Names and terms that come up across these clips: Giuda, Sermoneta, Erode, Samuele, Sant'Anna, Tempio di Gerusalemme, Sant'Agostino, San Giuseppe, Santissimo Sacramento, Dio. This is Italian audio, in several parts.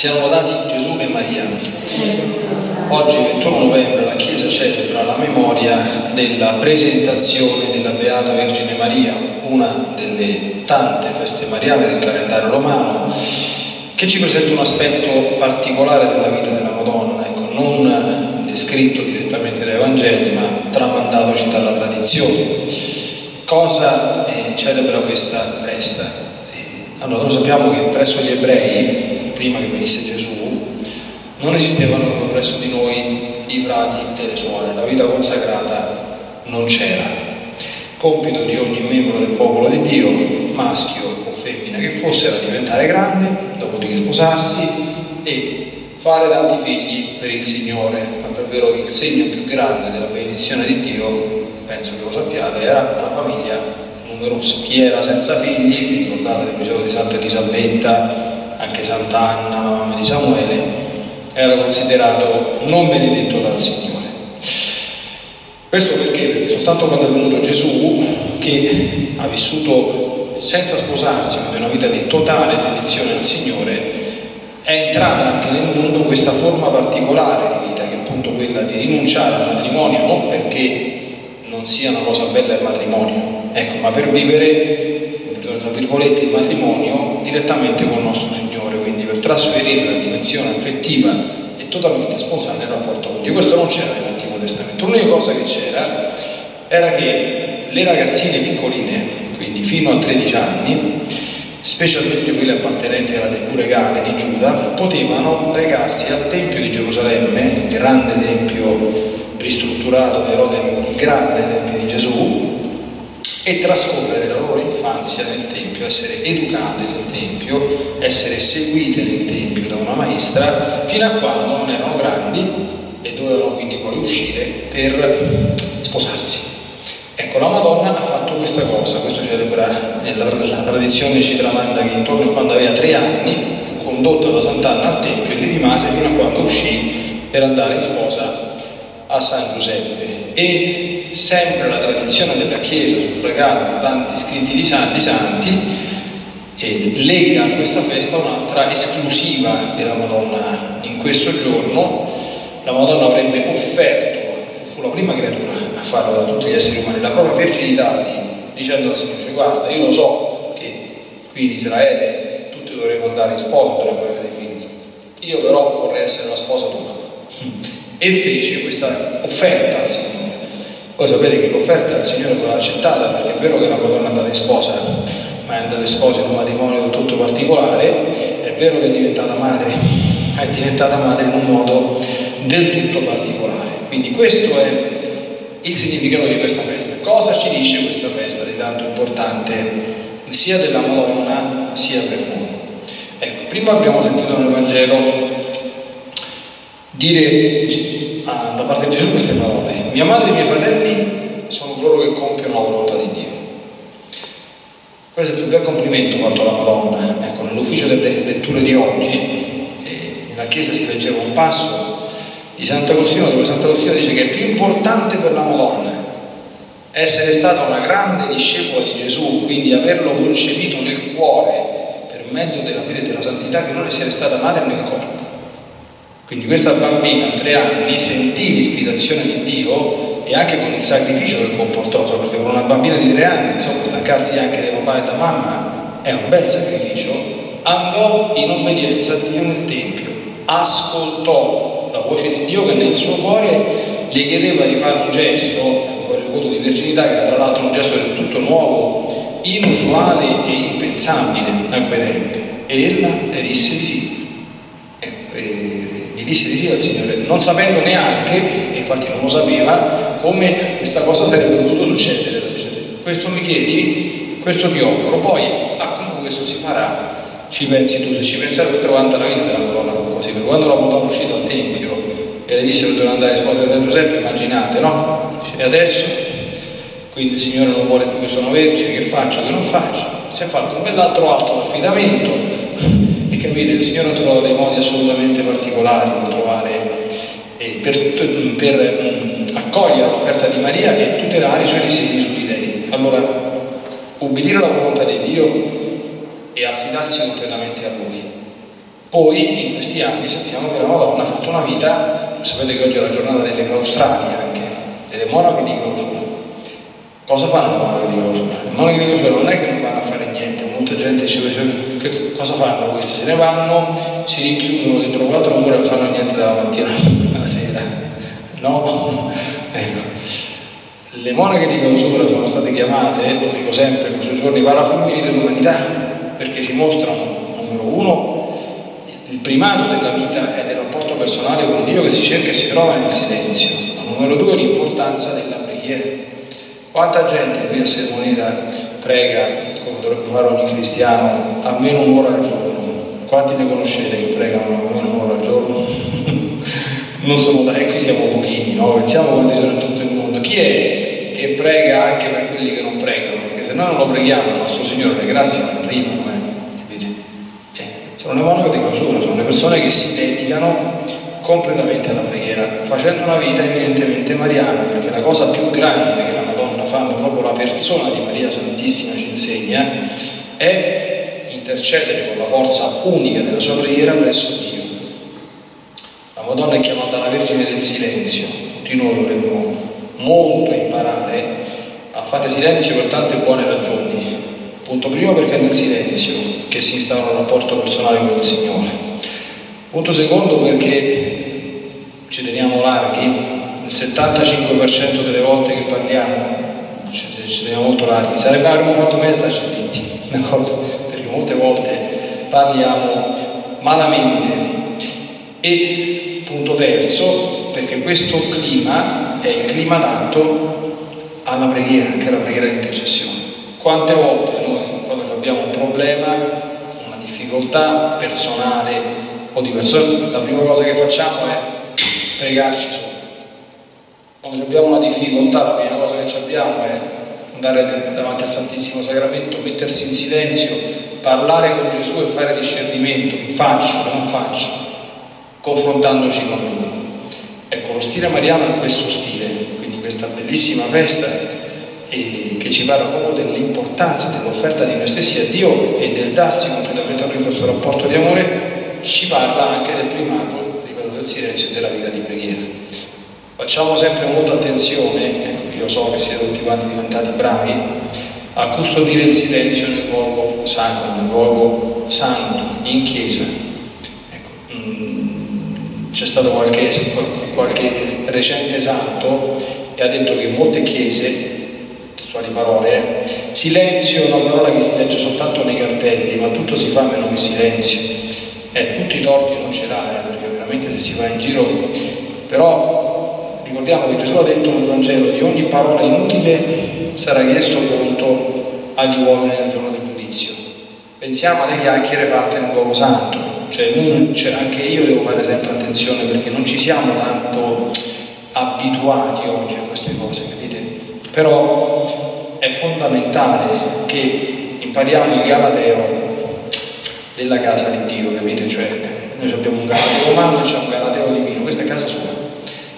Siamo lodati Gesù e Maria. Oggi, 21 novembre, la Chiesa celebra la memoria della presentazione della Beata Vergine Maria, una delle tante feste mariane del calendario romano, che ci presenta un aspetto particolare della vita della Madonna, ecco, non descritto direttamente dai Vangeli, ma tramandatoci dalla tradizione. Cosa celebra questa festa? Allora, noi sappiamo che presso gli ebrei, prima che venisse Gesù, non esistevano presso di noi i frati e le suore, la vita consacrata non c'era. Compito di ogni membro del popolo di Dio, maschio o femmina che fosse, era diventare grande, dopodiché sposarsi e fare tanti figli per il Signore. Ma per vero il segno più grande della benedizione di Dio, penso che lo sappiate, era una famiglia numerosa. Chi era senza figli, vi ricordate l'episodio di Santa Elisabetta, anche Sant'Anna, la mamma di Samuele, era considerato non benedetto dal Signore. Questo perché? Perché soltanto quando è venuto Gesù, che ha vissuto senza sposarsi, quindi una vita di totale dedizione al Signore, è entrata anche nel mondo questa forma particolare di vita, che è appunto quella di rinunciare al matrimonio, non perché non sia una cosa bella il matrimonio, ecco, ma per vivere, tra virgolette, il matrimonio direttamente con il nostro Signore, quindi per trasferire la dimensione affettiva e totalmente spontanea nel rapporto con Dio. Questo non c'era nell'Antico Testamento. L'unica cosa che c'era era che le ragazzine piccoline, quindi fino a 13 anni, specialmente quelle appartenenti alla tribù regale di Giuda, potevano recarsi al Tempio di Gerusalemme, il grande tempio ristrutturato da Erode, il grande Tempio di Gesù, e trascorrere la loro infanzia nel Tempio, essere educate nel Tempio, essere seguite nel Tempio da una maestra, fino a quando non erano grandi e dovevano quindi poi uscire per sposarsi. Ecco, la Madonna ha fatto questa cosa, questo celebra, la tradizione ci tramanda che intorno a quando aveva 3 anni fu condotta da Sant'Anna al Tempio e lì rimase fino a quando uscì per andare in sposa a San Giuseppe. E sempre la tradizione della Chiesa, suffragata da tanti scritti di santi, lega a questa festa un'altra esclusiva della Madonna. In questo giorno la Madonna avrebbe offerto, fu la prima creatura a farlo da tutti gli esseri umani, la propria verginità, dicendo al Signore: guarda, io lo so che qui in Israele tutti dovremmo andare in sposa, dovremmo avere dei figli, io però vorrei essere la sposa tua. E fece questa offerta al Signore. Voi sapete che l'offerta del Signore l'ha accettata, perché è vero che la Madonna è andata in sposa, ma è andata in sposa in un matrimonio tutto particolare, è vero che è diventata madre in un modo del tutto particolare. Quindi questo è il significato di questa festa. Cosa ci dice questa festa di tanto importante, sia della Madonna sia per noi? Ecco, prima abbiamo sentito nel Vangelo dire da parte di Gesù queste parole: mia madre e i miei fratelli sono coloro che compiono la volontà di Dio. Questo è il più bel complimento quanto alla Madonna. Ecco, nell'ufficio delle letture di oggi nella Chiesa si leggeva un passo di Sant'Agostino, dove Sant'Agostino dice che è più importante per la Madonna essere stata una grande discepola di Gesù, quindi averlo concepito nel cuore per mezzo della fede e della santità, che non essere stata madre nel corpo. Quindi questa bambina a 3 anni sentì l'ispirazione di Dio, e anche con il sacrificio che comportò, perché per una bambina di 3 anni, insomma, staccarsi anche da papà e da mamma è un bel sacrificio. Andò in obbedienza a Dio nel Tempio, ascoltò la voce di Dio che nel suo cuore gli chiedeva di fare un gesto, il voto di verginità, che era tra l'altro un gesto del tutto nuovo, inusuale e impensabile a quei tempi. E ella le disse di sì. Disse di sì al Signore, non sapendo neanche, e infatti non lo sapeva, come questa cosa sarebbe potuto succedere. Questo mi chiedi, questo ti offro, poi a come questo si farà ci pensi tu. Se ci pensare tutta quanta la vita della Madonna così, perché quando la Madonna è uscita dal Tempio e le dissero dove andare a sposare San Giuseppe, immaginate, no? E adesso? Quindi il Signore non vuole più che sono vergine, che faccio, che non faccio? Si è fatto un bell'altro alto affidamento. Capire, il Signore trova dei modi assolutamente particolari per trovare per accogliere l'offerta di Maria e tutelare i suoi disegni su di lei. Allora, ubbidire alla volontà di Dio e affidarsi completamente a Lui Poi in questi anni sappiamo che la Madonna ha fatto una vita, sapete che oggi è la giornata delle claustrali anche, delle monache di clausura. Cosa fanno le monache di clausura? Le monache di clausura non è che non vanno a fare niente, molta gente si dice, cosa fanno? Questi se ne vanno, si richiudono dentro 4 mura e non fanno niente dalla mattina alla sera. No? Ecco. Le monache di clausura sono state chiamate, lo dico sempre, in questi giorni parafulmini dell'umanità, perché ci mostrano, numero uno, il primato della vita e del rapporto personale con Dio che si cerca e si trova nel silenzio. Numero 2, l'importanza della preghiera. Quanta gente qui a Sermoneta prega, come dovrebbe fare ogni cristiano, almeno un'ora al giorno? Quanti ne conoscete che pregano almeno un'ora al giorno? Non sono qui, siamo pochini, no? Pensiamo quanti sono in tutto il mondo. Chi è che prega anche per quelli che non pregano? Perché se noi non lo preghiamo, il nostro Signore, le grazie non arrivano. Sono le monache di clausura, sono le persone che si dedicano completamente alla preghiera, facendo una vita evidentemente mariana, perché la cosa più grande che la Madonna fa, proprio la persona di Maria Santissima ci insegna, è intercedere con la forza unica della sua preghiera presso Dio. La Madonna è chiamata la Vergine del Silenzio, tutti noi dovremmo molto imparare a fare silenzio per tante buone ragioni. Punto primo, perché è nel silenzio che si instaura un rapporto personale con il Signore. Punto secondo, perché ci teniamo larghi, il 75% delle volte che parliamo ci teniamo molto larghi, sarebbe avremmo fatto meglio starci zitti, d'accordo? Perché molte volte parliamo malamente. E punto terzo, perché questo clima è il clima dato alla preghiera, che è la preghiera di intercessione. Quante volte noi, quando abbiamo un problema, una difficoltà personale o di persone, la prima cosa che facciamo è pregarci sopra. Quando abbiamo una difficoltà, la prima cosa che abbiamo è andare davanti al Santissimo Sacramento, mettersi in silenzio, parlare con Gesù e fare discernimento, faccio, non faccio, confrontandoci con Lui. Ecco, lo stile mariano è questo stile, quindi questa bellissima festa e che ci parla proprio dell'importanza dell'offerta di noi stessi a Dio e del darsi completamente a Lui in questo rapporto di amore, ci parla anche del primato, ripeto, del silenzio e della vita di preghiera. Facciamo sempre molta attenzione, ecco, io so che siete tutti quanti diventati bravi, a custodire il silenzio nel luogo santo, in chiesa. Ecco, c'è stato qualche recente santo che ha detto che in molte chiese, parole, silenzio è una parola che si legge soltanto nei cartelli, ma tutto si fa meno che silenzio. Tutti i torti non ce l'ha, perché veramente se si va in giro. Però ricordiamo che Gesù ha detto nel Vangelo: di ogni parola inutile sarà chiesto conto agli uomini nel giorno del giudizio. Pensiamo alle chiacchiere fatte nel luogo santo, cioè anche io devo fare sempre attenzione, perché non ci siamo tanto abituati oggi a queste cose, capite? Però è fondamentale che impariamo il galateo della casa di Dio, capite? Cioè, noi abbiamo un galateo umano e c'è un galateo divino, questa è casa sua.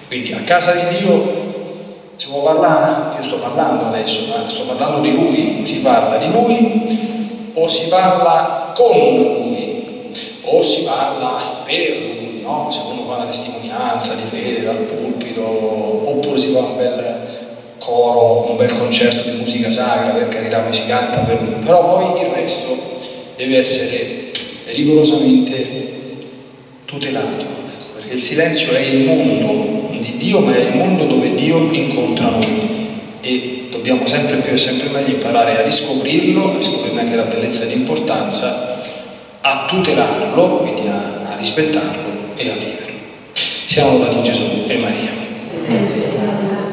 Quindi a casa di Dio si può parlare, io sto parlando adesso, ma sto parlando di Lui, si parla di Lui o si parla con Lui o si parla per Lui, no? Se uno fa una testimonianza di fede dal pulpito, oppure si fa un bel coro, un bel concerto di musica sacra, per carità, poi si canta per Lui, però poi il resto deve essere rigorosamente tutelato, perché il silenzio è il mondo di Dio, ma è il mondo dove Dio incontra noi, e dobbiamo sempre più e sempre meglio imparare a riscoprirlo, a riscoprirne anche la bellezza e l'importanza, a tutelarlo, quindi a rispettarlo e a viverlo. Siamo lodati Gesù e Maria. Sì, sì, sì.